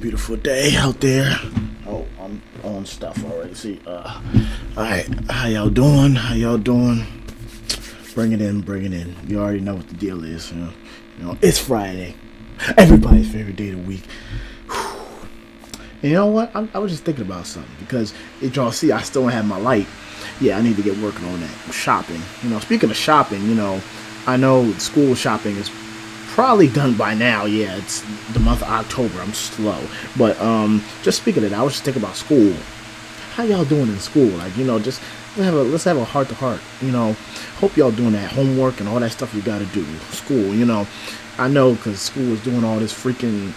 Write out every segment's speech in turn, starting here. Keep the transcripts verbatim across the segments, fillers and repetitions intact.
beautiful day out there. Oh, I'm on stuff already. See, uh, alright, how y'all doing? How y'all doing? Bring it in, bring it in. You already know what the deal is, you know. You know, it's Friday. Everybody's favorite day of the week. And you know what? I, I was just thinking about something because did y'all see I still don't have my light. Yeah, I need to get working on that. Shopping. You know, speaking of shopping, you know, I know school shopping is probably done by now. Yeah, it's the month of October. I'm slow. But um, just speaking of that, I was just thinking about school. How y'all doing in school? Like, you know, just let's have a, let's have a heart-to-heart. You know, hope y'all doing that homework and all that stuff you got to do. School, you know. I know because school is doing all this freaking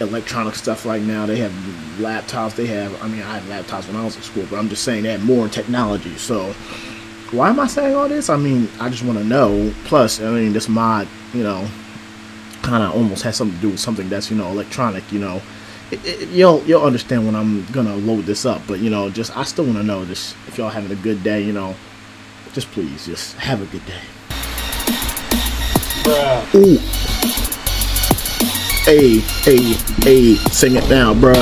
electronic stuff like now. They have laptops, they have, I mean, I had laptops when I was at school, but I'm just saying they have more technology. So why am I saying all this? I mean, I just want to know. Plus, I mean, this mod, you know, kind of almost has something to do with something that's, you know, electronic, you know. It, it, you'll, you'll understand when I'm going to load this up, but, you know, just, I still want to know this, if y'all having a good day, you know, just please, just have a good day. Bruh. Ooh. Hey, hey, hey, sing it now, bruh.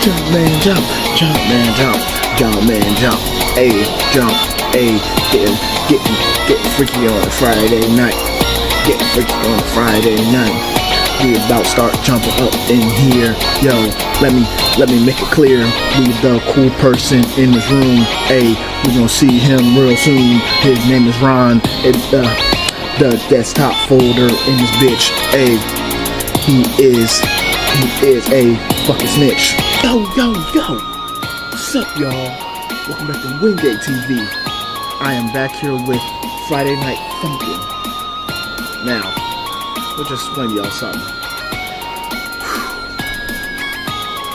Jump, man, jump, jump, man, jump, jump, man, jump. Hey, jump, hey, getting, getting, getting freaky on a Friday night. Getting freaky on a Friday night. We about start jumping up in here, yo. Let me, let me make it clear. We the cool person in this room. Hey, we gonna see him real soon. His name is Ron. It, uh. The desktop folder in this bitch, ayy. He is, he is a fucking snitch. Yo, yo, yo. What's up, y'all? Welcome back to Wingate T V. I am back here with Friday Night Funkin'. Now, we'll just explain to y'all something.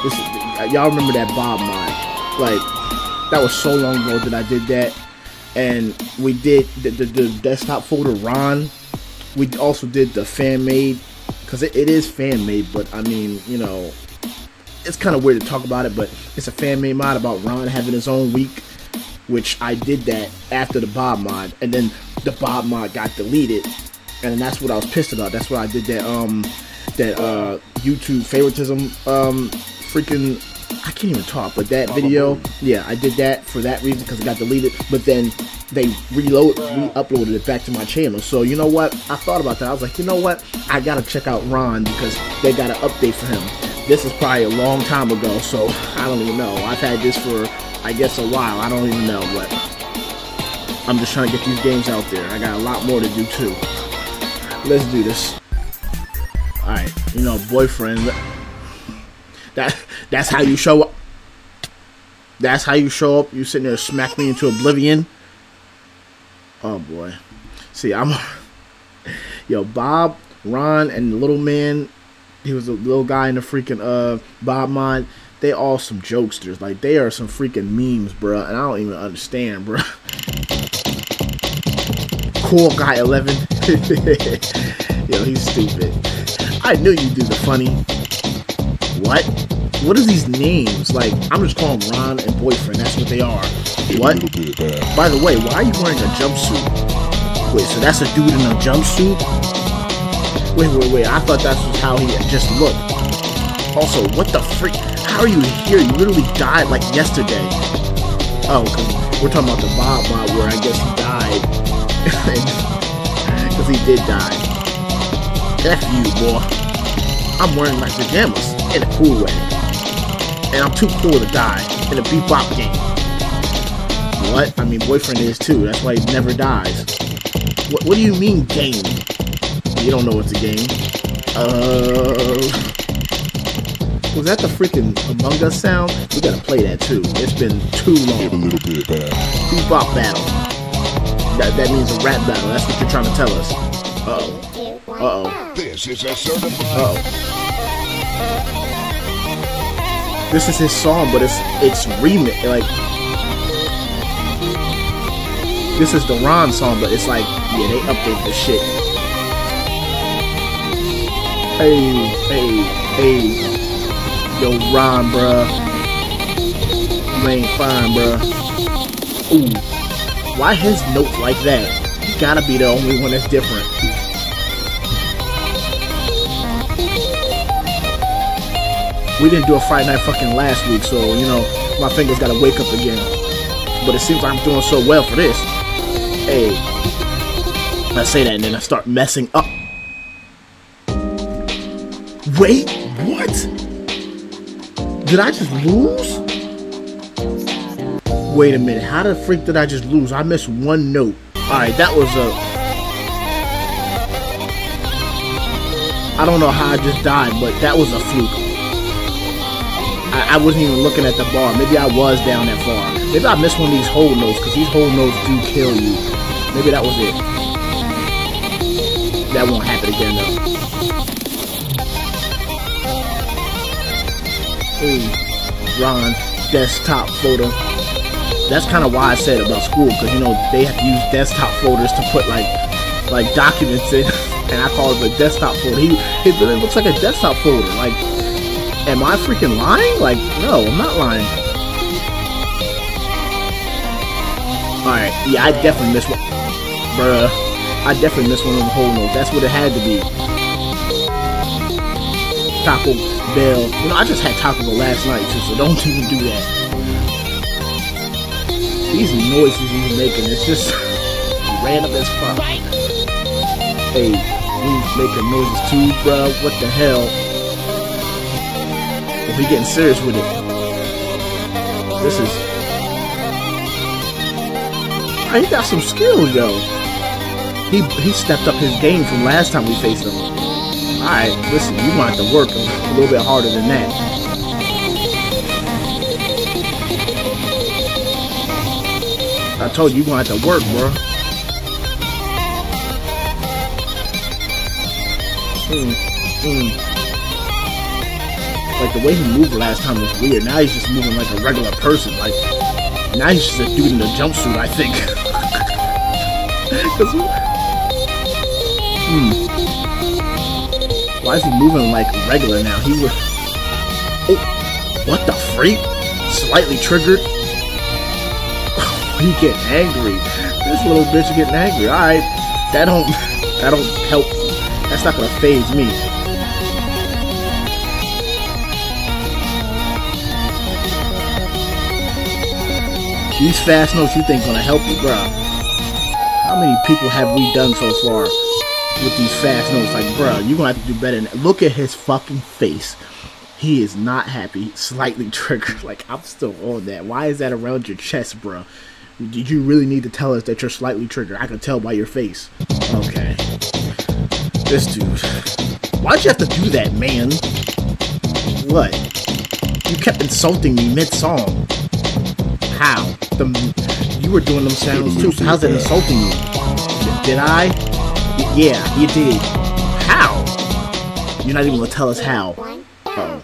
This, y'all remember that Bob mod? Like, that was so long ago that I did that. And we did the, the, the desktop folder Ron. We also did the fan made, because it, it is fan made, but I mean, you know, it's kind of weird to talk about it, but it's a fan made mod about Ron having his own week, which I did that after the Bob mod, and then the Bob mod got deleted, and that's what I was pissed about. That's why I did that um that uh YouTube favoritism um freaking. I can't even talk, but that video, yeah, I did that for that reason because it got deleted, but then they reload, re-uploaded it back to my channel. So you know what? I thought about that. I was like, you know what? I gotta check out Ron because they got an update for him. This is probably a long time ago, so I don't even know. I've had this for, I guess, a while. I don't even know, but I'm just trying to get these games out there. I got a lot more to do too. Let's do this. All right, you know, boyfriend. That that's how you show up. That's how you show up. You sitting there smack me into oblivion. Oh boy. See, I'm yo Bob, Ron, and the little man. He was a little guy in the freaking uh Bob mod. They all some jokesters. Like they are some freaking memes, bruh. And I don't even understand, bruh. Cool guy eleven. Yo, he's stupid. I knew you'd do the funny. What? What are these names? Like, I'm just calling Ron and boyfriend. That's what they are. What? By the way, why are you wearing a jumpsuit? Wait, so that's a dude in a jumpsuit? Wait, wait, wait. I thought that's how he just looked. Also, what the freak? How are you here? You literally died like yesterday. Oh, because we're talking about the Bob mod where I guess he died. Because he did die. F you, boy. I'm wearing my pajamas. In a cool way. And I'm too cool to die in a bebop game. What? I mean, boyfriend is too. That's why he never dies. What, what do you mean, game? You don't know it's a game. Uh, was that the freaking Among Us sound? We gotta play that too. It's been too long. Give a little bit of bebop battle. That, that means a rap battle. That's what you're trying to tell us. Uh-oh. Uh-oh. This is a certified. Uh-oh. This is his song, but it's it's remix. Like this is the Ron song, but it's like yeah, they update the shit. Hey, hey, hey, yo, Ron, bruh, you ain't fine, bruh. Ooh, why his notes like that? You gotta be the only one that's different. We didn't do a Friday Night Funkin' last week, so, you know, my fingers gotta wake up again. But it seems like I'm doing so well for this. Hey. I say that and then I start messing up. Wait, what? Did I just lose? Wait a minute, how the freak did I just lose? I missed one note. Alright, that was a... I don't know how I just died, but that was a fluke. I, I wasn't even looking at the bar. Maybe I was down that far. Maybe I missed one of these whole notes, because these whole notes do kill you. Maybe that was it. That won't happen again, though. Hey, Ron, desktop photo. That's kind of why I said about school, because, you know, they have to use desktop folders to put, like, like documents in. And I call it a desktop folder. He, it really looks like a desktop folder. Like, am I freaking lying? Like, no, I'm not lying. Alright, yeah, I definitely missed one. Bruh, I definitely missed one of the whole notes. That's what it had to be. Taco Bell. You know, I just had Taco Bell last night, too, so don't even do that. These noises he's making, it's just random as fuck. Hey. He's making noises too, bruh. What the hell? If we getting serious with it. This is... I ain't got some skill, yo. He he stepped up his game from last time we faced him. Alright, listen, you might have to work a little bit harder than that. I told you, you're gonna have to work, bruh. Mm, mm. Like the way he moved last time was weird. Now he's just moving like a regular person. Like now he's just a dude in a jumpsuit, I think. Cause, mm. Why is he moving like regular now? He was. Oh, what the freak? Slightly triggered. He getting angry. This little bitch getting angry. All right, that don't that don't help. That's not gonna phase me. These fast notes you think gonna help you, bro? How many people have we done so far with these fast notes? Like, bro, you're gonna have to do better than that. Look at his fucking face. He is not happy. Slightly triggered. Like, I'm still on that. Why is that around your chest, bro? Did you really need to tell us that you're slightly triggered? I can tell by your face. Okay. This dude. Why'd you have to do that, man? What? You kept insulting me mid-song. How? The, you were doing them sounds too, so how's that insulting you? Did I? Yeah, you did. How? You're not even gonna tell us how. Uh-oh.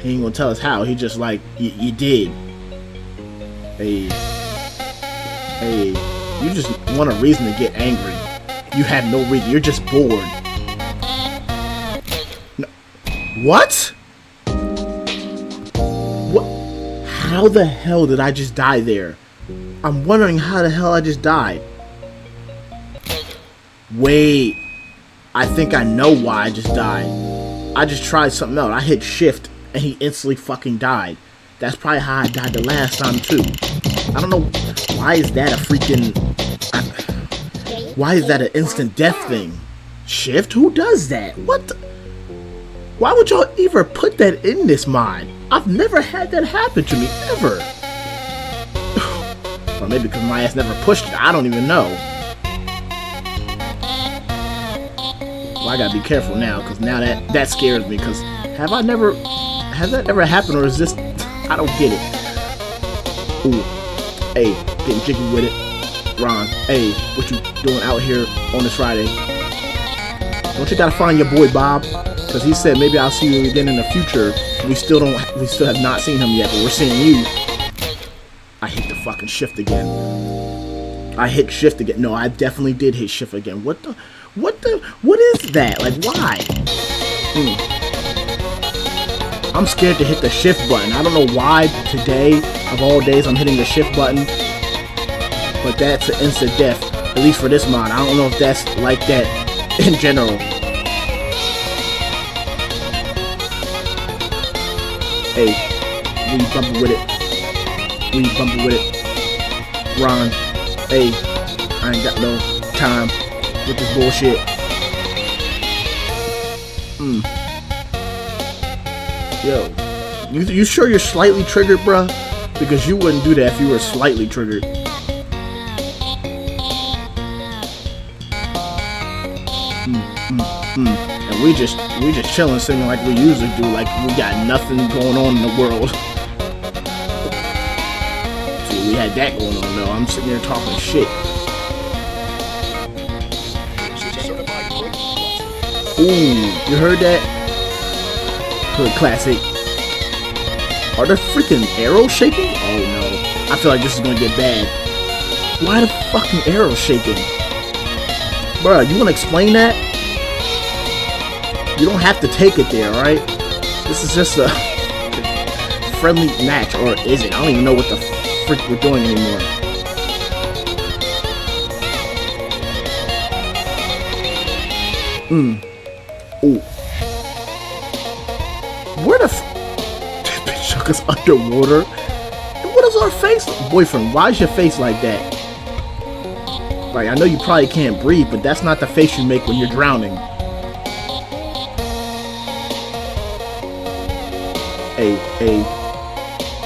He ain't gonna tell us how, he just like, you did. Hey. Hey. You just want a reason to get angry. You have no reason. You're just bored. No. What? What? How the hell did I just die there? I'm wondering how the hell I just died. Wait. I think I know why I just died. I just tried something else. I hit shift and he instantly fucking died. That's probably how I died the last time too. I don't know. Why is that a freaking... I, why is that an instant death thing? Shift? Who does that? What the, why would y'all ever put that in this mod? I've never had that happen to me, ever. Or maybe because my ass never pushed it. I don't even know. Well, I gotta be careful now, because now that, that scares me, because have I never... Has that ever happened, or is this... I don't get it. Ooh. Hey, getting jiggy with it. Ron, hey, what you doing out here on this Friday? Don't you gotta find your boy Bob? Because he said maybe I'll see you again in the future. We still don't, we still have not seen him yet, but we're seeing you. I hit the fucking shift again. I hit shift again. No, I definitely did hit shift again. What the, what the, what is that? Like, why? Mm. I'm scared to hit the shift button. I don't know why today. Of all days, I'm hitting the shift button, but that's an instant death, at least for this mod. I don't know if that's like that in general. Hey, we bumpin' with it. We bumpin' with it. Ron, hey, I ain't got no time with this bullshit. Mm. Yo, you, you sure you're slightly triggered, bruh? Because you wouldn't do that if you were slightly triggered. Mm, and we just we just chilling, singing like we usually do, like we got nothing going on in the world. See, we had that going on though. I'm sitting there talking shit. Ooh, you heard that? Good classic. Are the freaking arrows shaking? Oh no, I feel like this is gonna get bad. Why the fucking arrows shaking? Bruh, you wanna explain that? You don't have to take it there, alright? This is just a friendly match, or is it? I don't even know what the frick we're doing anymore. Mmm. Ooh. Where the f- This bitch took us underwater? What is our face? Boyfriend, why is your face like that? Like, I know you probably can't breathe, but that's not the face you make when you're drowning. Hey, hey,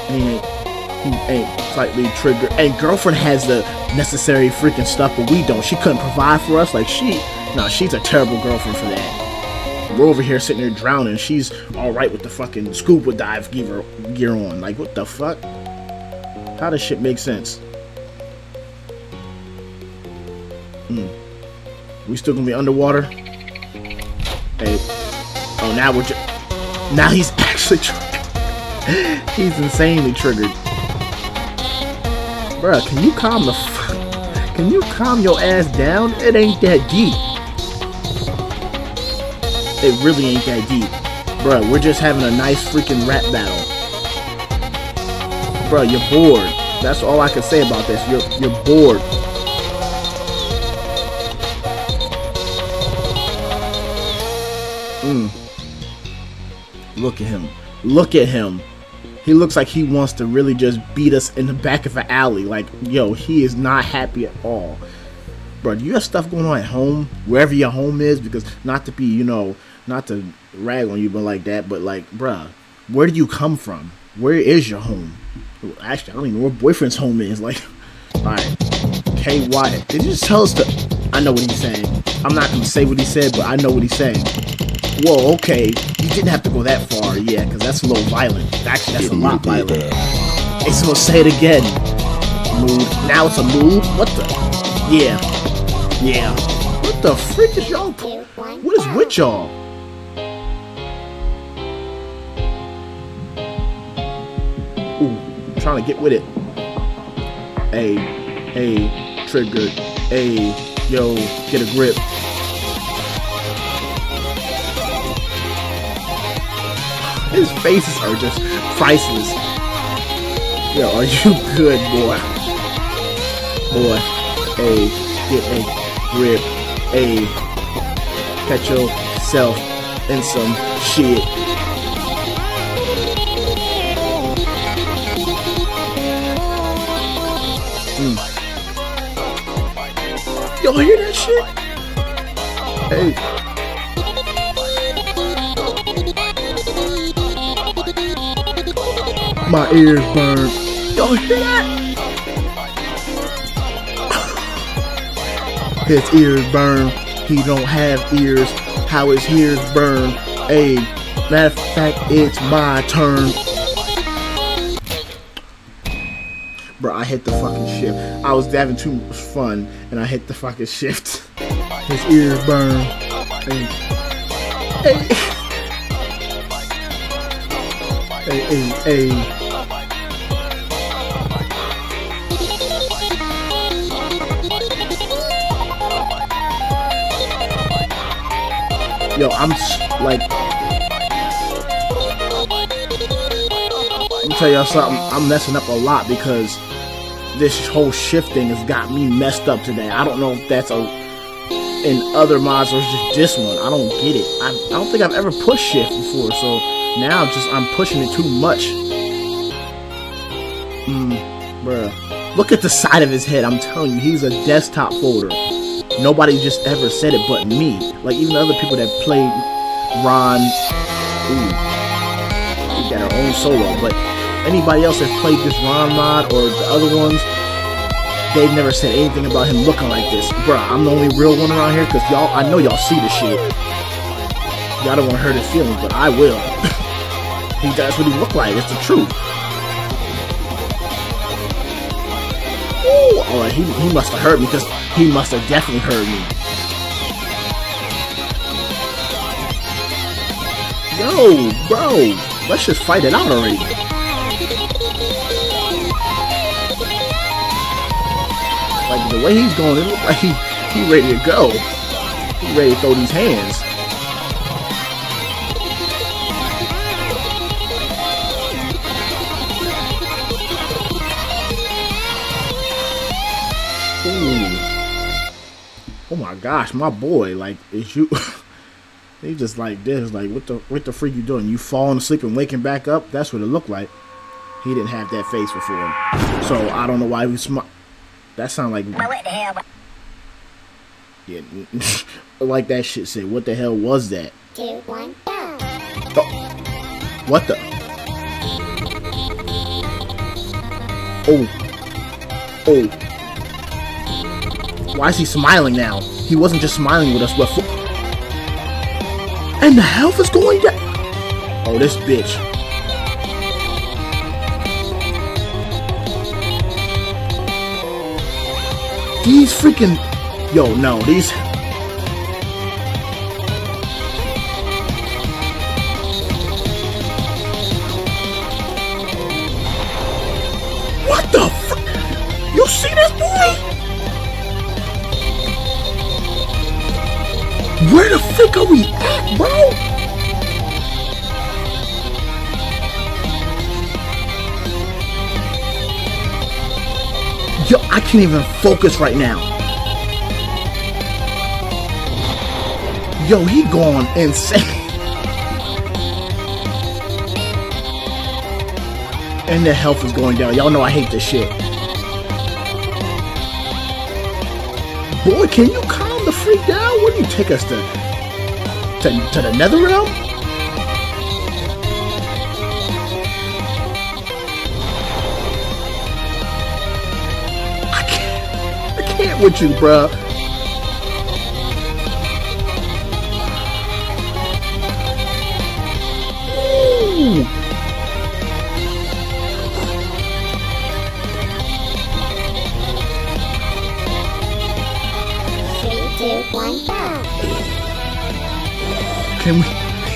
hey, hey, hey, slightly triggered. Hey, girlfriend has the necessary freaking stuff, but we don't. She couldn't provide for us. Like, she, nah, she's a terrible girlfriend for that. We're over here sitting there drowning. She's alright with the fucking scuba dive gear, gear on. Like, what the fuck? How does shit make sense? Mm. We still gonna be underwater? Hey. Oh, now we're just. Now he's actually trying. He's insanely triggered. Bruh, can you calm the fuck? Can you calm your ass down? It ain't that deep. It really ain't that deep. Bruh, we're just having a nice freaking rap battle. Bruh, you're bored. That's all I can say about this. You're, you're bored. Mm. Look at him. Look at him. He looks like he wants to really just beat us in the back of an alley. Like, yo, he is not happy at all. Bro, do you have stuff going on at home? Wherever your home is? Because not to be, you know, not to rag on you, but like that. But like, bruh, where do you come from? Where is your home? Well, actually, I don't even know where boyfriend's home is. Like, alright. K Y. Did you just tell us to... I know what he's saying. I'm not going to say what he said, but I know what he's saying. Whoa, okay. You didn't have to go that far, yeah, because that's a little violent. Actually, that's a lot violent. It's gonna say it again. Move. Now it's a move? What the? Yeah. Yeah. What the freak is y'all? What is with y'all? Ooh, I'm trying to get with it. Hey, hey, triggered. Hey, yo, get a grip. His faces are just priceless. Yo, are you good, boy? Boy, hey, get a grip, hey, catch yourself in some shit. Mm. Y'all hear that shit? Hey. My ears burn. Y'all hear that? His ears burn. He don't have ears. How his ears burn. Hey, matter of fact, it's my turn. Bro, I hit the fucking shift. I was having too much fun, and I hit the fucking shift. His ears burn. Hey. Hey. Hey, hey, hey. Yo, I'm like, let me tell y'all something. I'm messing up a lot because this whole shifting has got me messed up today. I don't know if that's a in other mods or just this one. I don't get it. I, I don't think I've ever pushed shift before, so. Now just I'm pushing it too much. Mm, bruh. Look at the side of his head. I'm telling you, he's a desktop folder. Nobody just ever said it but me. Like, even other people that played Ron. Ooh. We got our own solo. But anybody else that played this Ron mod or the other ones, they've never said anything about him looking like this. Bruh, I'm the only real one around here because y'all, I know y'all see this shit. Y'all don't want to hurt his feelings, but I will. He does what he look like. It's the truth. Ooh, alright, he, he must have heard me because he must have definitely heard me. Yo, bro, let's just fight it out already. Like, the way he's going, it looks like he, he ready to go. He ready to throw these hands. Ooh. Oh my gosh, my boy, like, is you... They just like this, like, what the what the freak you doing? You falling asleep and waking back up? That's what it looked like. He didn't have that face before. So, I don't know why he smart. That sound like... What the hell? Yeah, like that shit said, what the hell was that? Two, one, go. Oh. What the? Oh. Oh. Why is he smiling now? He wasn't just smiling with us before. And the health is going down. Oh, this bitch. These freaking... Yo, no, these... What the fuck? You see this boy? Where the frick are we at, bro? Yo, I can't even focus right now. Yo, he going insane. And the health is going down. Y'all know I hate this shit. Boy, can you calm the freak down? Where do you take us to? To, to the Netherrealm? With you, bruh. Ooh. three, two, one, go. Can we?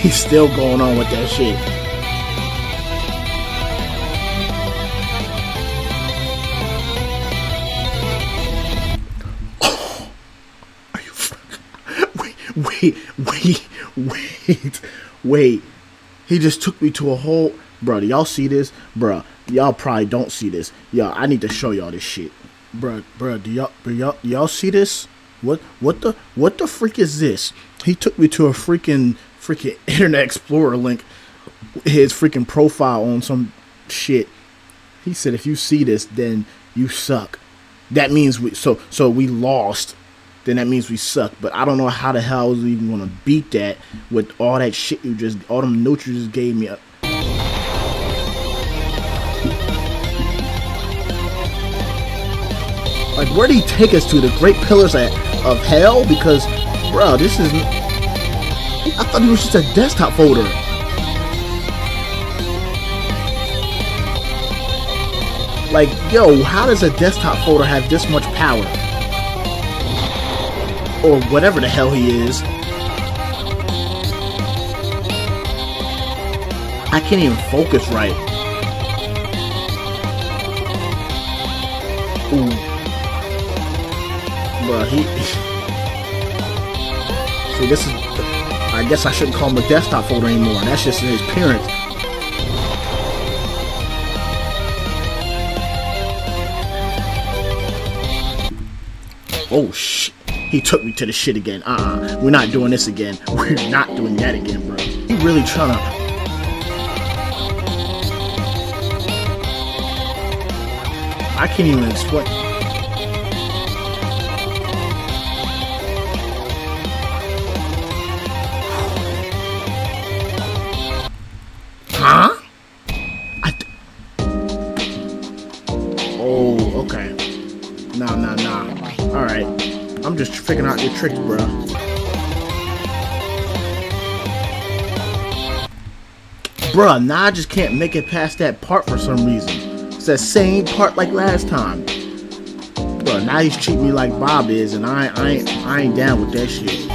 He's still going on with that shit. Wait, wait, wait, wait. He just took me to a whole... Bruh, do y'all see this? Bruh, y'all probably don't see this. Y'all, I need to show y'all this shit. Bruh, bruh, do y'all y'all see this? What what the what the freak is this? He took me to a freaking freaking Internet Explorer link. His freaking profile on some shit. He said if you see this, then you suck. That means we so so we lost. Then that means we suck. But I don't know how the hell I was even gonna beat that with all that shit you just, all them notes you just gave me. Up. Like, where did he take us to? The great pillars of, of hell? Because, bro, this is. I thought it was just a desktop folder. Like, yo, how does a desktop folder have this much power? Or whatever the hell he is. I can't even focus right. Ooh. Bruh, he... See, this is... I guess I shouldn't call him a desktop folder anymore. That's just his parents. Oh, shit. He took me to the shit again. Uh-uh. We're not doing this again. We're not doing that again, bro. He really trying to... I can't even explain. Huh? I oh, okay. Nah, nah, nah. Alright. I'm just figuring out your tricks, bro. Bruh, nah, I just can't make it past that part for some reason. It's that same part like last time. Bruh, now he's treating me like Bob is, and I, I, ain't, I ain't down with that shit.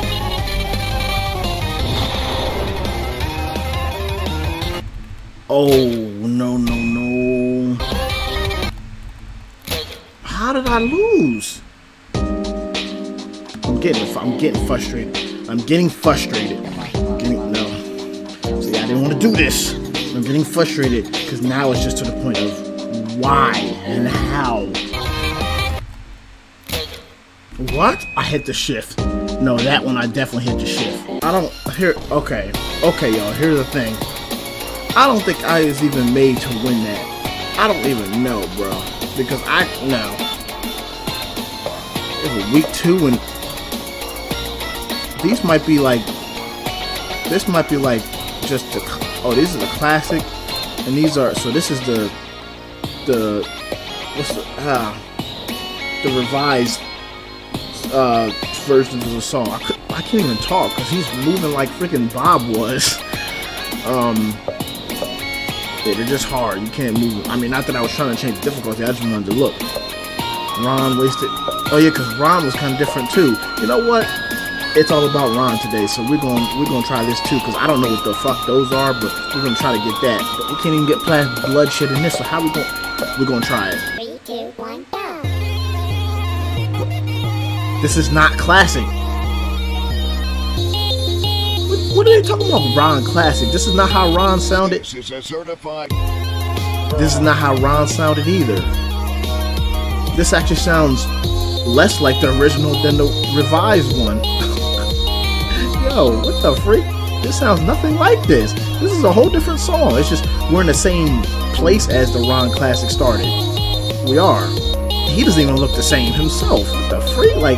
Oh, no, no, no. How did I lose? I'm getting, I'm getting frustrated. I'm getting frustrated. I'm getting, no. I didn't want to do this. I'm getting frustrated because now it's just to the point of why and how. What? I hit the shift. No, that one I definitely hit the shift. I don't here. Okay, okay, y'all. Here's the thing. I don't think I was even made to win that. I don't even know, bro. Because I no. It was week two and these might be like. This might be like. Just the oh, these are the classic, and these are so. This is the the what's the ah the revised uh version of the song. I, could, I can't even talk because he's moving like freaking Bob was. Um, yeah, they're just hard. You can't move. I mean, not that I was trying to change the difficulty. I just wanted to look. Ron wasted. Oh yeah, because Ron was kind of different too. You know what? It's all about Ron today, so we're gonna we're gonna try this too, cause I don't know what the fuck those are, but we're gonna try to get that. But we can't even get past blood shit in this, so how we gonna we're gonna try it? Three, two, one, go. This is not classic. What, what are they talking about, Ron classic? This is not how Ron sounded. This is a certified. This is not how Ron sounded either. This actually sounds less like the original than the revised one. Yo, what the freak? This sounds nothing like this. This is a whole different song. It's just we're in the same place as the Ron classic started. We are. He doesn't even look the same himself. What the freak? Like,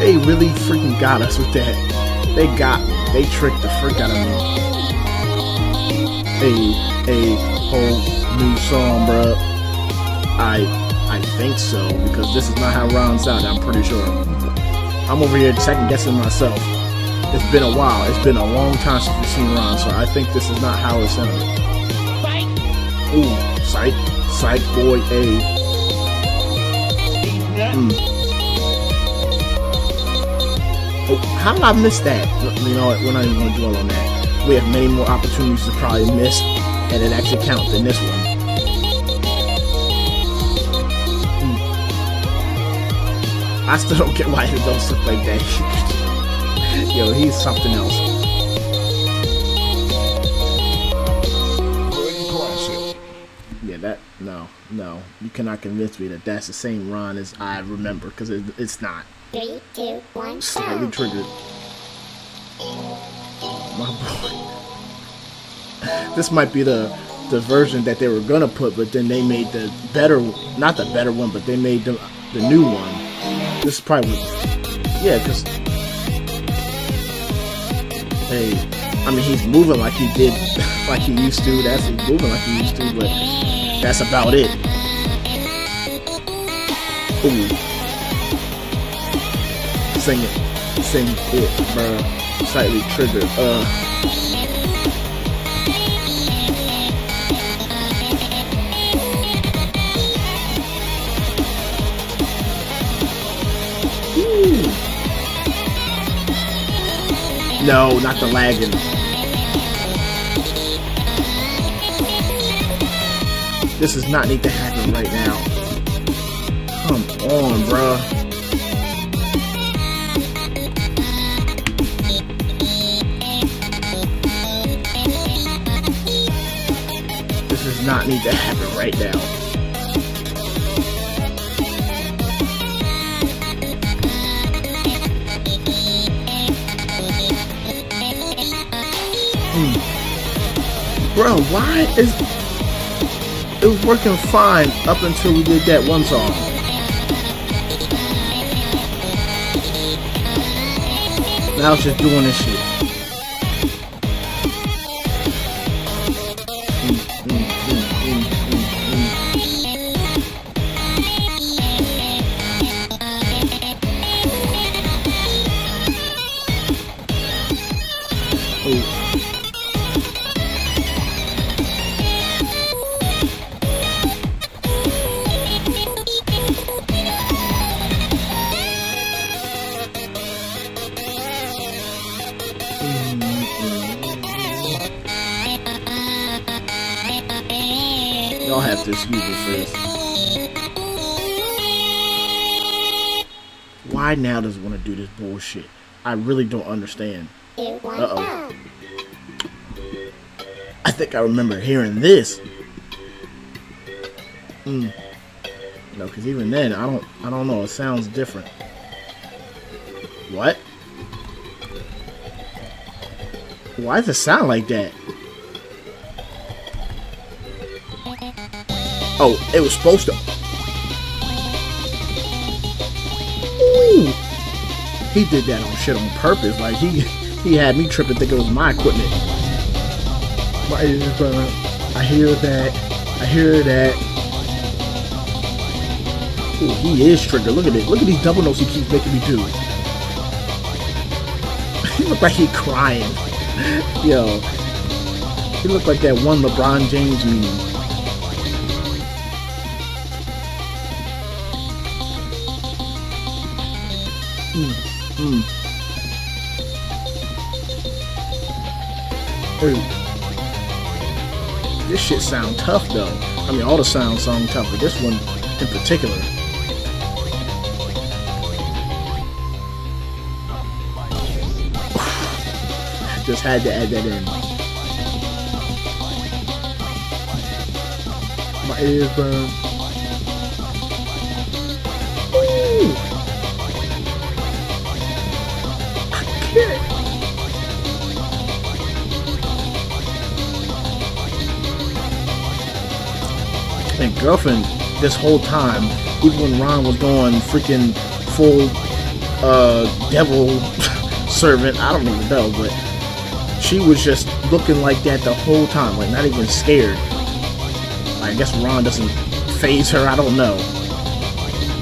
they really freaking got us with that. They got me. They tricked the freak out of me. Hey, hey, whole new song, bruh. I, I think so, because this is not how Ron sounded, I'm pretty sure. I'm over here second-guessing myself. It's been a while. It's been a long time since we've seen Ron, so I think this is not how it sounded. Psych! Ooh, psych, psych boy, a. Mm. Oh, how did I miss that? You know what, we're not even going to dwell on that. We have many more opportunities to probably miss, and it actually counts in this one. Mm. I still don't get why he don't look like that. Yo, he's something else. Yeah, that, no, no. You cannot convince me that that's the same Ron as I remember, because it, it's not. Three, two, one, slightly go. Triggered. My boy. This might be the, the version that they were going to put, but then they made the better, not the better one, but they made the, the new one. This is probably, yeah, because... Hey, I mean, he's moving like he did, like he used to. That's he's moving like he used to, but that's about it. Ooh. Sing it. Sing it, bruh. Slightly triggered. Uh. Ooh. No, not the lagging. This does not need to happen right now. Come on, bruh. This does not need to happen right now. Bro, why is it was working fine up until we did that one song. Now it's just doing this shit. Y'all have to excuse me for this. Why now does it want to do this bullshit? I really don't understand. Uh-oh. I think I remember hearing this. Mm. No, because even then, I don't, I don't know. It sounds different. What? Why does it sound like that? Oh, it was supposed to. Ooh. He did that on shit on purpose. Like he, he had me tripping, thinking it was my equipment. My ears burn. I hear that. I hear that. Ooh, he is triggered. Look at it. Look at these double notes he keeps making me do. He looked like he crying. Yo, he looked like that one LeBron James meme. Mm. Ooh. This shit sound tough though. I mean all the sounds sound tough, but this one in particular. Just had to add that in. My ears burn. And girlfriend this whole time, even when Ron was going freaking full uh, devil servant, I don't even know, but she was just looking like that the whole time, like not even scared. I guess Ron doesn't phase her, I don't know.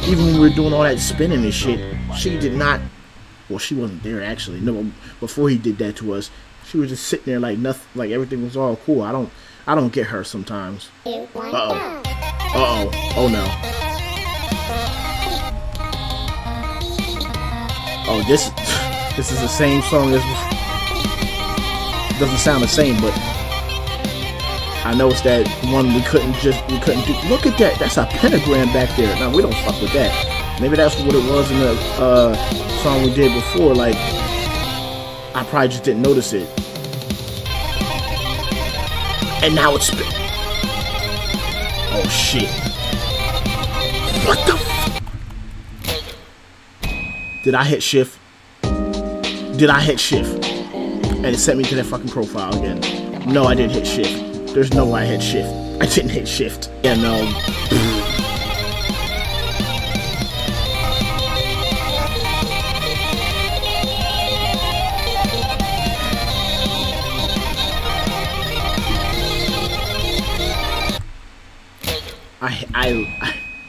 Even when we were doing all that spinning and shit, she did not, well she wasn't there actually, no, before he did that to us, she was just sitting there like nothing, like everything was all cool. I don't, I don't get her sometimes. Uh oh. Uh-oh. Oh no. Oh, this this is the same song as before. Doesn't sound the same, but I know it's that one we couldn't just we couldn't do. Look at that. That's a pentagram back there. Now we don't fuck with that. Maybe that's what it was in the uh, song we did before. Like I probably just didn't notice it. And now it's spin. Oh shit. What the f? Did I hit shift? Did I hit shift? And it sent me to that fucking profile again. No, I didn't hit shift. There's no way I hit shift. I didn't hit shift. Yeah, no. I, I,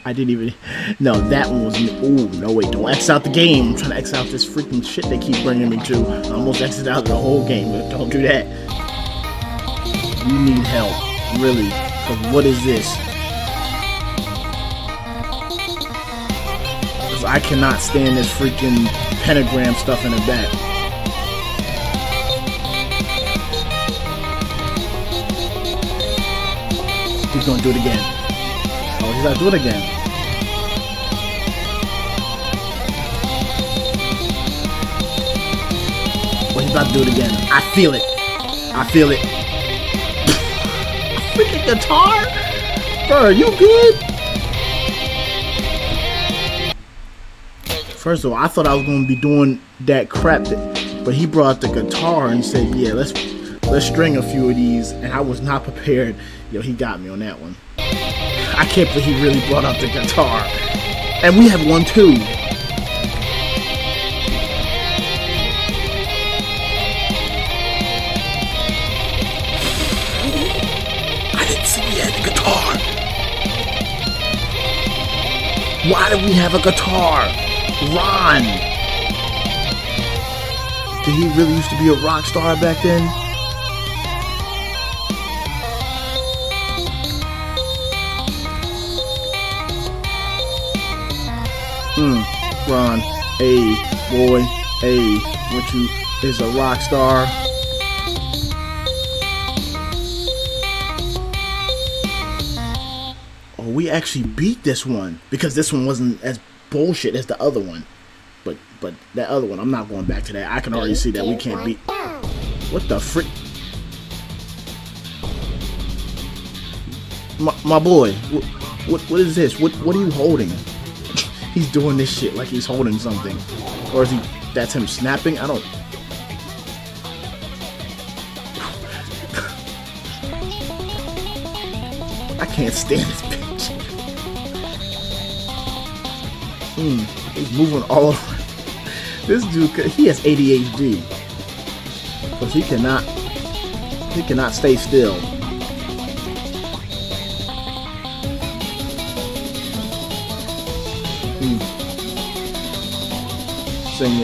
I didn't even, no, that one was, ooh, no, wait, don't X out the game. I'm trying to X out this freaking shit they keep bringing me to. I almost X'd out the whole game, but don't do that. You need help, really, because what is this? Because I cannot stand this freaking pentagram stuff in the back. He's gonna do it again. Oh, he's gonna do it again. Oh, he's about to do it again. I feel it. I feel it. Freaking guitar? Bro, you good? First of all, I thought I was gonna be doing that crap, that, but he brought the guitar and said, "Yeah, let's let's string a few of these," and I was not prepared. Yo, he got me on that one. I can't believe he really brought up the guitar. And we have one too. I didn't see he had the guitar. Why do we have a guitar? Ron. Did he really used to be a rock star back then? Mm, Ron, hey, boy, hey, what you is a rock star. Oh, we actually beat this one because this one wasn't as bullshit as the other one. But but that other one, I'm not going back to that. I can already see that we can't beat. What the frick? My, my boy, what, what what is this? What what are you holding? He's doing this shit like he's holding something. Or is he... That's him snapping? I don't... I can't stand this bitch. Mm, he's moving all over. This dude, he has A D H D. Because he cannot... He cannot stay still. Sing it.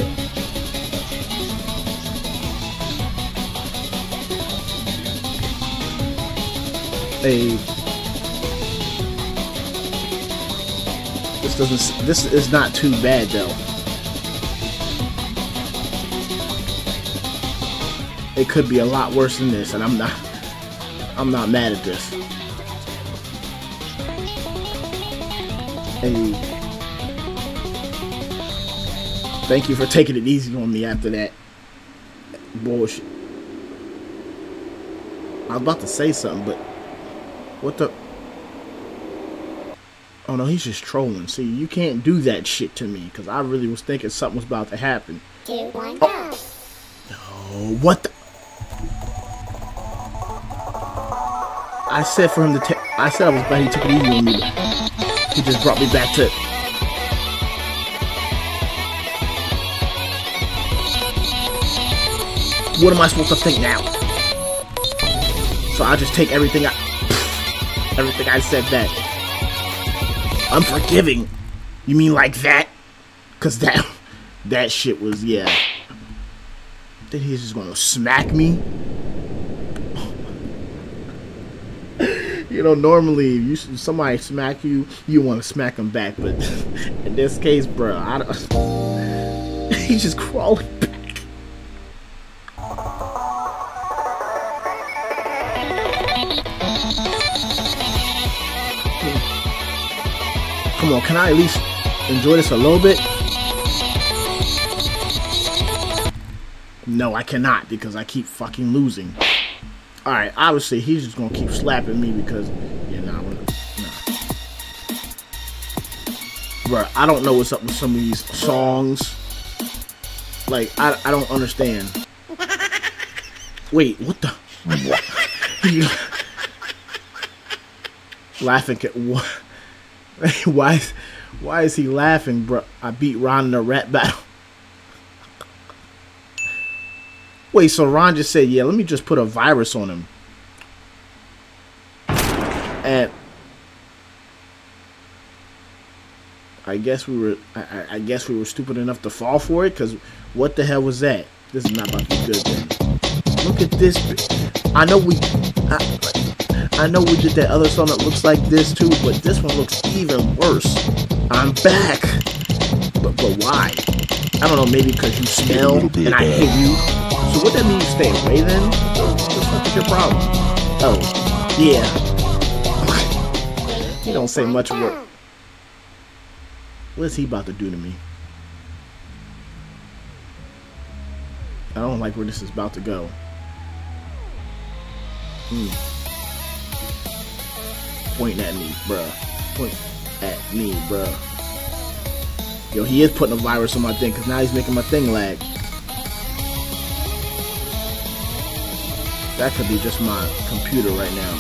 Hey, this doesn't. This is not too bad though. It could be a lot worse than this, and I'm not. I'm not mad at this. Hey. Thank you for taking it easy on me after that bullshit. I was about to say something, but what the? Oh no, he's just trolling. See, you can't do that shit to me because I really was thinking something was about to happen. Two, one, go. No, what the? I said for him to take. I said I was glad he took it easy on me. But he just brought me back to. What am I supposed to think now? So I'll just take everything I... Pff, everything I said back. I'm forgiving. You mean like that? Because that... That shit was... Yeah. Then he's just going to smack me? You know, normally, you somebody smack you, you want to smack them back. But in this case, bro, I don't... He's just crawling back. Come on, can I at least enjoy this a little bit? No, I cannot because I keep fucking losing. Alright, obviously he's just gonna keep slapping me because... Yeah, nah, we're not, nah. Bro, I don't know what's up with some of these songs. Like, I, I don't understand. Wait, what the... Laughing at what? Why, why is he laughing, bro? I beat Ron in a rap battle. Wait, so Ron just said, yeah, let me just put a virus on him. And I guess we were, I, I guess we were stupid enough to fall for it, because what the hell was that? This is not about to be good then. Look at this. I know we... I, I know we did that other song that looks like this too, but this one looks even worse. I'm back. But but why? I don't know, maybe because you smell and I hate you. So what that mean, you stay away then? What's your problem? Oh, yeah. He don't say much work. What is he about to do to me? I don't like where this is about to go. Hmm. Point at me, bruh. Point at me, bruh. Yo, he is putting a virus on my thing, because now he's making my thing lag. That could be just my computer right now.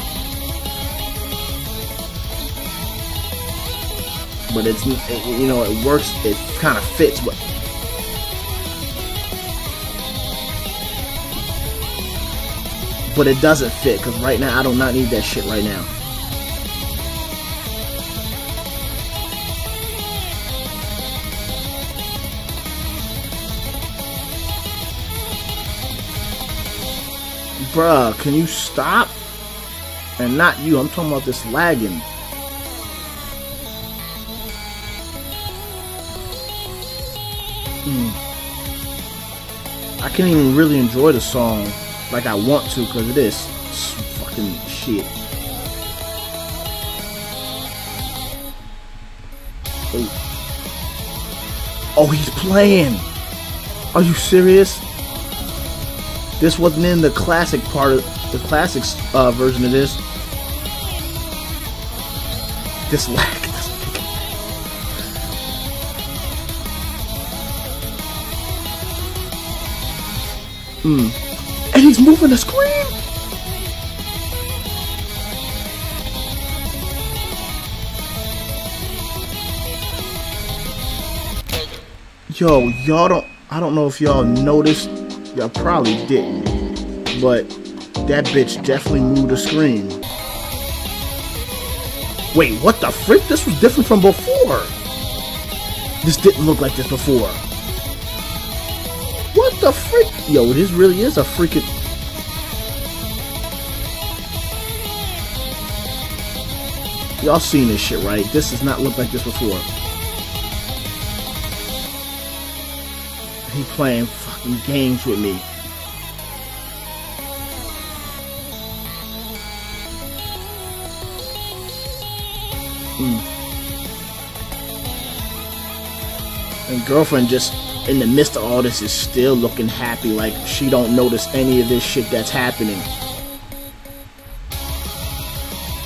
but it's, you know, it works, it kind of fits. But But it doesn't fit, because right now, I do not need that shit right now. Bruh, can you stop? And not you, I'm talking about this lagging. Mm. I can't even really enjoy the song like I want to, because of this fucking shit. Oh. Oh, he's playing. Are you serious? This wasn't in the classic part of the classics uh, version of this. This lack. Hmm. And he's moving the screen. Yo, y'all don't. I don't know if y'all noticed. Y'all probably didn't, but that bitch definitely moved the screen. Wait, what the frick? This was different from before. This didn't look like this before. What the freak? Yo, this really is a freaking... Y'all seen this shit, right? This does not look like this before. He playing fucking games with me. Mm. And girlfriend just... in the midst of all this is still looking happy, like she don't notice any of this shit that's happening.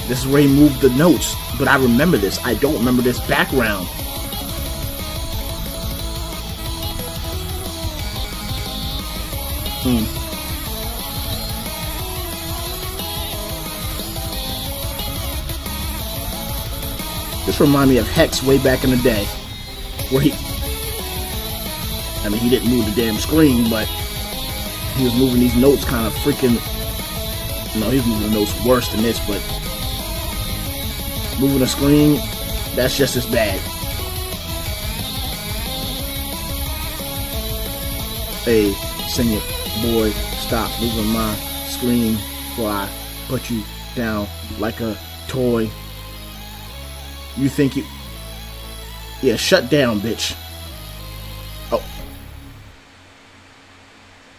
This is where he moved the notes, but I remember this. I don't remember this background. Mm. This reminds me of Hex way back in the day, where he... I mean, he didn't move the damn screen, but he was moving these notes kind of freaking... No, he was moving the notes worse than this, but... moving the screen, that's just as bad. Hey, sing it, boy, stop moving my screen, for I put you down like a toy. You think you... Yeah, shut down, bitch.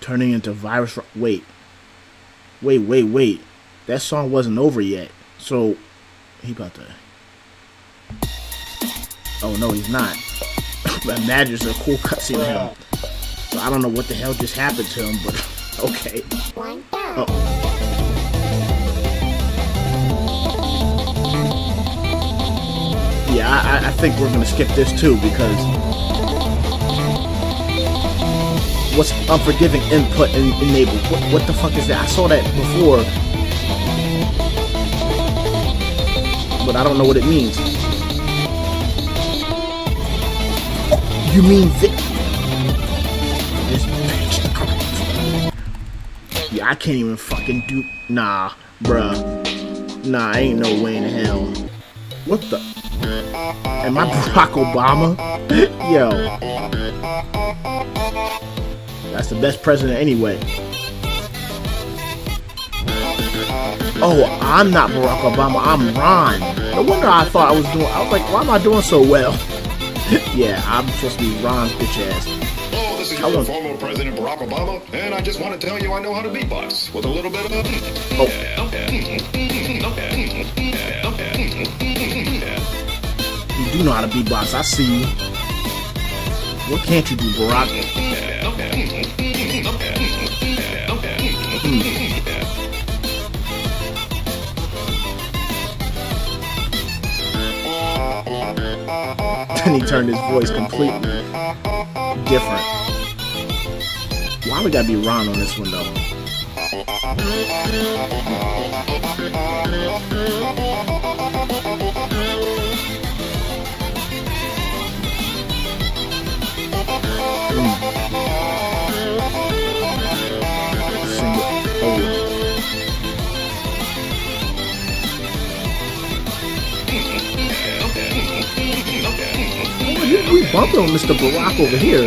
Turning into virus. Wait. Wait, wait, wait. That song wasn't over yet. So, he about to... Oh, no, he's not. But imagine it's a cool cutscene to him. So, I don't know what the hell just happened to him, but okay. Oh. Yeah, I, I think we're going to skip this too, because... What's unforgiving input and enable? What, what the fuck is that? I saw that before, but I don't know what it means. You mean this? Yeah, I can't even fucking do. Nah, bruh. Nah, ain't no way in hell. What the? Am I Barack Obama? Yo. That's the best president anyway. Oh, I'm not Barack Obama, I'm Ron. No wonder I thought I was doing... I was like, why am I doing so well? Yeah, I'm supposed to be Ron's bitch ass. Hello, this is your want... former President Barack Obama, and I just want to tell you I know how to beatbox. With a little bit of... Oh. You do know how to beatbox, I see you. What can't you do, Barack? Then he turned his voice completely different. Why we gotta be Ron on this one, though? bumping on Mister Barack over here.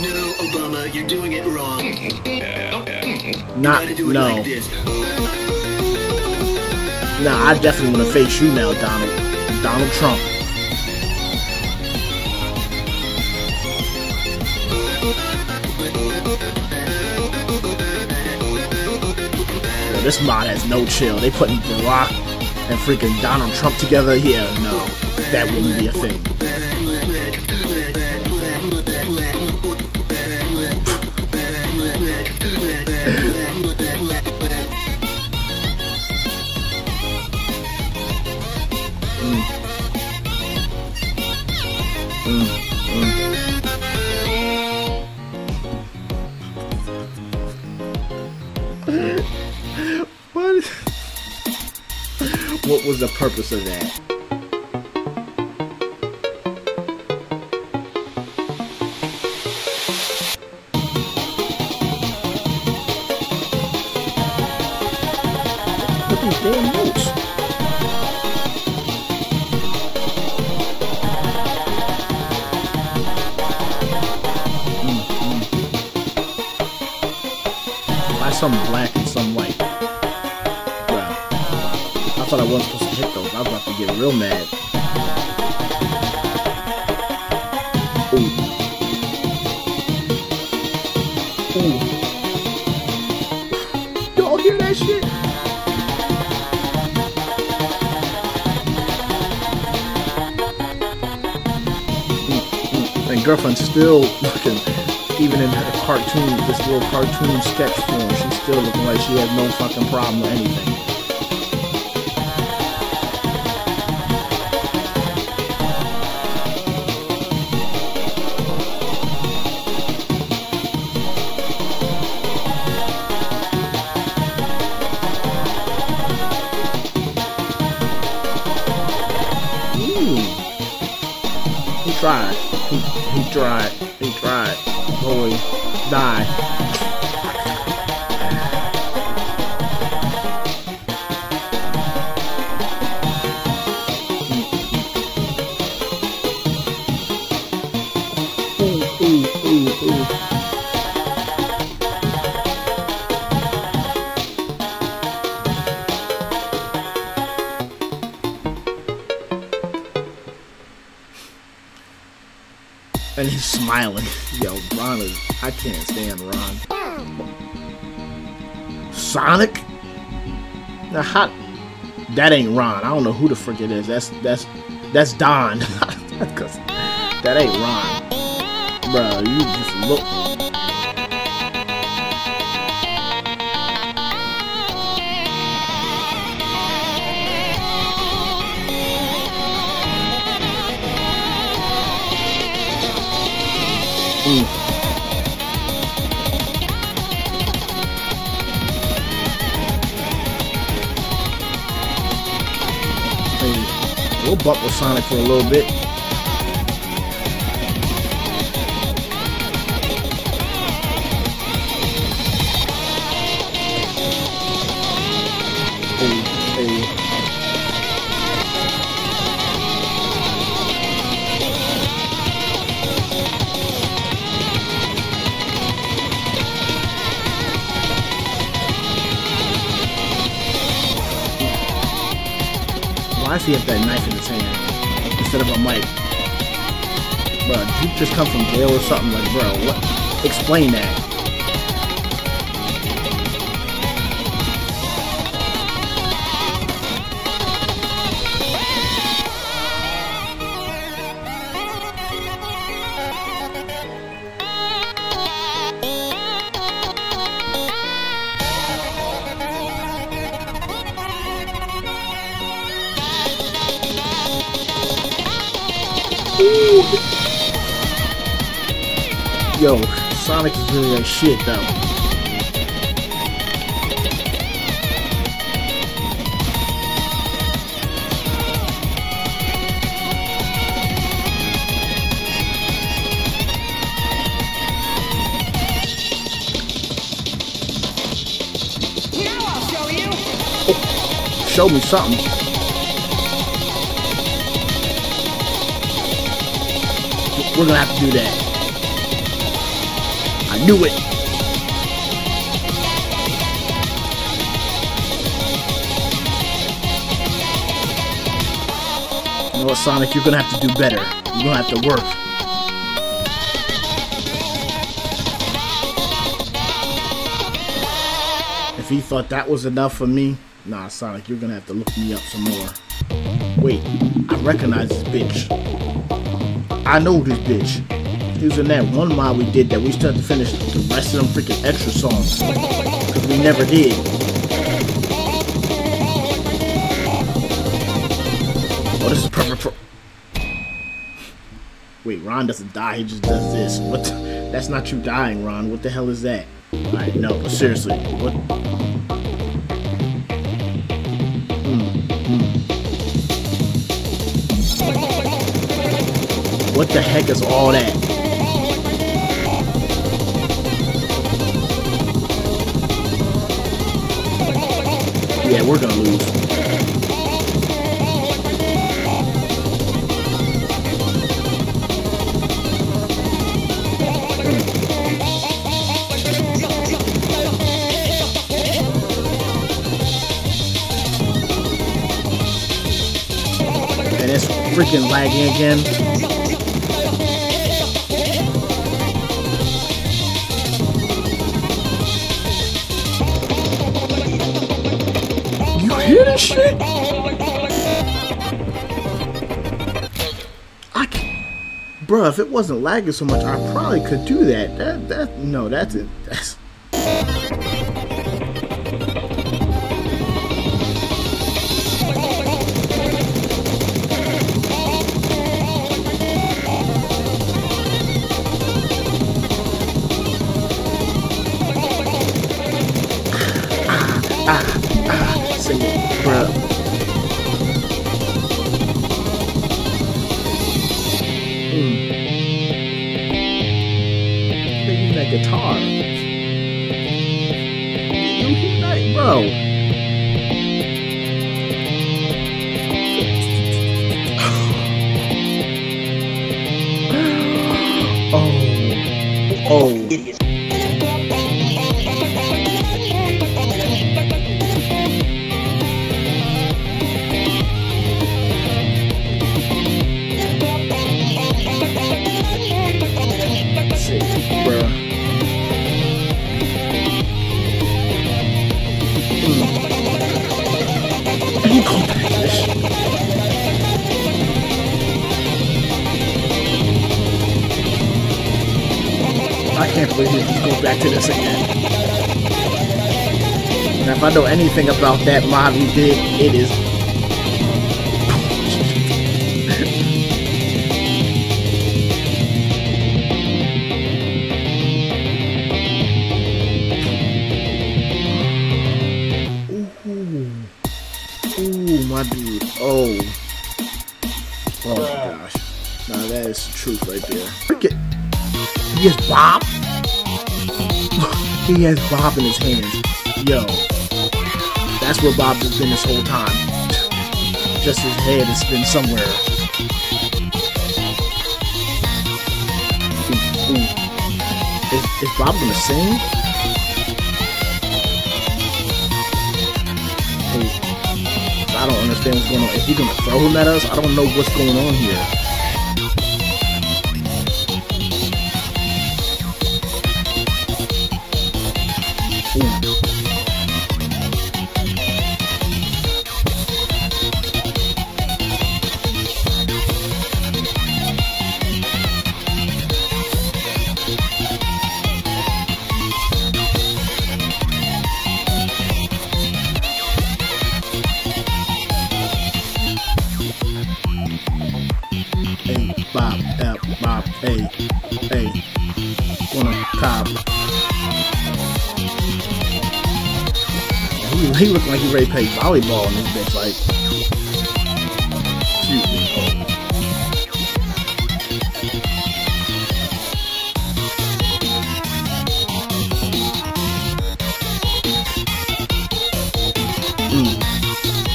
No, Obama, you're doing it wrong. Not, you do it no. Like this. Nah, I definitely want to face you now, Donald. Donald Trump. This mod has no chill. They putting Barack and freaking Donald Trump together here. Yeah, no, that wouldn't be a thing. mm. Mm. What was the purpose of that? Look at these damn notes. Mm-hmm. Buy some black and some white. I thought I wasn't supposed to hit those. I was about to get real mad. Ooh. Ooh. Y'all hear that shit? Mm-hmm. And girlfriend's still looking, even in her cartoon, this little cartoon sketch form, she's still looking like she has no fucking problem with anything. He tried. He, he tried. He tried. Boy, die. Ooh, ooh, ooh, ooh. And he's smiling. Yo, Ron is... I can't stand Ron. Sonic? Now, how... That ain't Ron. I don't know who the frick it is. That's... That's... That's Don. That ain't Ron. Bruh, you just look... Mm. Hey, we'll buck with Sonic for a little bit. Hey, hey. I see if that knife in his hand instead of a mic. Bruh, did he just come from jail or something? Like, bro, what? Explain that. Yo, Sonic is doing that shit though. Now I'll show you. Oh, show me something. We're gonna have to do that. I knew it. You know what, Sonic? You're gonna have to do better. You're gonna have to work. If he thought that was enough for me, nah, Sonic, you're gonna have to look me up some more. Wait, I recognize this bitch. I know this bitch. He was in that one mod we did that we still had to finish the rest of them freaking extra songs. Because we never did. Oh, this is perfect for... Wait, Ron doesn't die, he just does this. What? The... That's not you dying, Ron. What the hell is that? Alright, no, but seriously, what... What the heck is all that? Yeah, we're gonna lose. And it's freaking lagging again. Shit. I can't. Bruh, if it wasn't lagging so much, I probably could do that. That, that, no, that's it. That's. If I know anything about that mod we did, it is. Ooh, ooh, my dude. Oh, oh my gosh. Now nah, that is the truth right there. Freaking, he has Bob. He has Bob in his hand. Yo. That's where Bob has been this whole time. Just his head has been somewhere. Ooh, ooh. Is, is Bob gonna sing? Ooh. I don't understand what's going on. Is he gonna throw him at us? I don't know what's going on here. He looked like he ready to play volleyball in this bitch, like. Mm. Mm.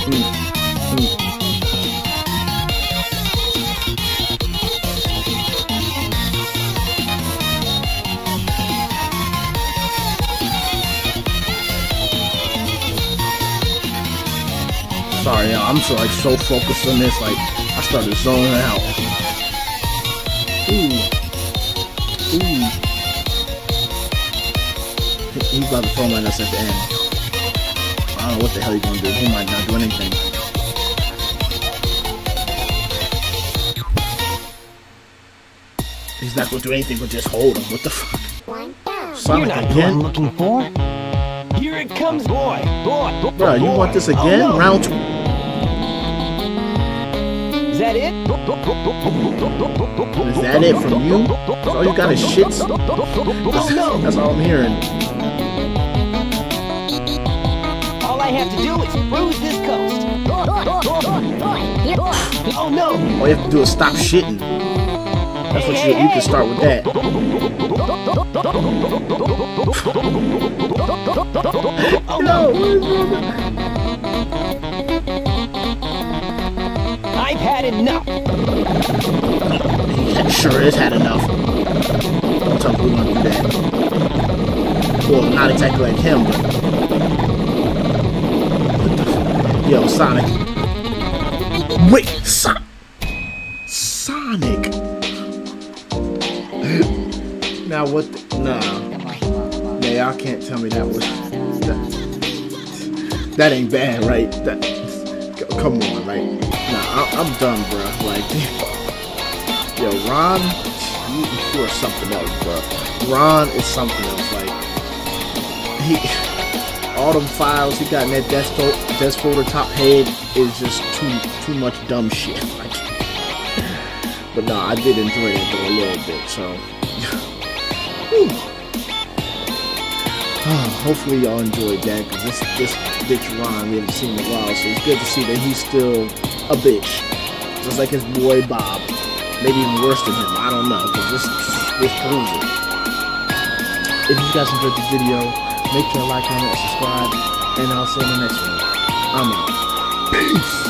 Mm. right now. I'm so like so focused on this, like I started zoning out. Ooh. Ooh. He's about to throw my nuts at the end. I don't know what the hell he's gonna do. He might not do anything. He's not gonna do anything but just hold him. What the fuck? Sonic again? I'm looking for. Here it comes, boy, boy, boy. Bro, you boy. Want this again? Oh, no. Round two. Is that it? Is that it from you? That's all you got is shit. That's, oh, no. That's all I'm hearing. All I have to do is bruise this coast. Oh no! All you have to do is stop shitting. That's what you, you can start with that. Oh no! I've had enough. He sure is had enough. Don't tell me we're gonna do that. Well, not exactly like him, but yo, Sonic. Wait, so Sonic. Now what? The, nah, nah, y'all can't tell me that was that, that ain't bad, right? That, come on, right? Nah, I, I'm done, bro. Like, yo, Ron, you, you are something else, bro. Ron is something else. Like, he, all them files he got in that desk, desk folder top head is just too, too much dumb shit. Like, but nah, I did enjoy it though a little bit, so. Oh, hopefully y'all enjoyed that, because this, this bitch Ron we haven't seen in a while, so it's good to see that he's still a bitch. Just like his boy Bob. Maybe even worse than him, I don't know, because this, this proves it. If you guys enjoyed this video, make sure to like, comment, subscribe, and I'll see you in the next one. I'm out. Peace!